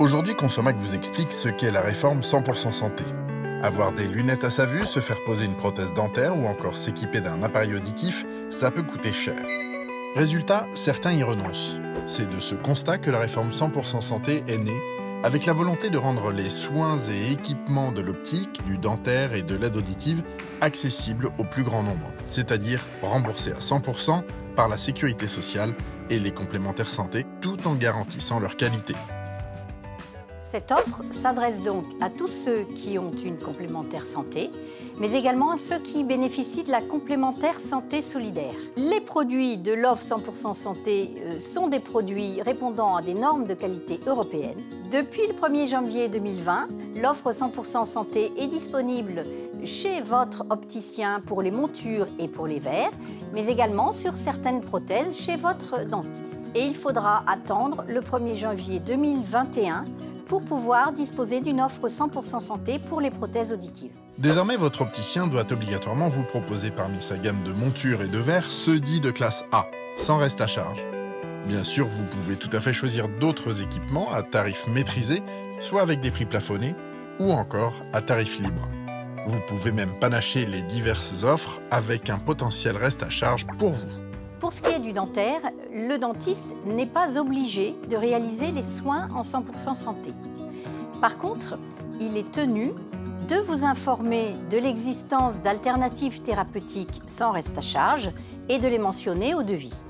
Aujourd'hui, Consomag vous explique ce qu'est la réforme 100% santé. Avoir des lunettes à sa vue, se faire poser une prothèse dentaire ou encore s'équiper d'un appareil auditif, ça peut coûter cher. Résultat, certains y renoncent. C'est de ce constat que la réforme 100% santé est née, avec la volonté de rendre les soins et équipements de l'optique, du dentaire et de l'aide auditive accessibles au plus grand nombre, c'est-à-dire remboursés à 100% par la sécurité sociale et les complémentaires santé, tout en garantissant leur qualité. Cette offre s'adresse donc à tous ceux qui ont une complémentaire santé, mais également à ceux qui bénéficient de la complémentaire santé solidaire. Les produits de l'offre 100% santé sont des produits répondant à des normes de qualité européennes. Depuis le 1er janvier 2020, l'offre 100% santé est disponible chez votre opticien pour les montures et pour les verres, mais également sur certaines prothèses chez votre dentiste. Et il faudra attendre le 1er janvier 2021 pour pouvoir disposer d'une offre 100% santé pour les prothèses auditives. Désormais, votre opticien doit obligatoirement vous proposer parmi sa gamme de montures et de verres ceux dits de classe A, sans reste à charge. Bien sûr, vous pouvez tout à fait choisir d'autres équipements à tarifs maîtrisés, soit avec des prix plafonnés, ou encore à tarifs libres. Vous pouvez même panacher les diverses offres avec un potentiel reste à charge pour vous. Pour ce qui est du dentaire, le dentiste n'est pas obligé de réaliser les soins en 100% santé. Par contre, il est tenu de vous informer de l'existence d'alternatives thérapeutiques sans reste à charge et de les mentionner au devis.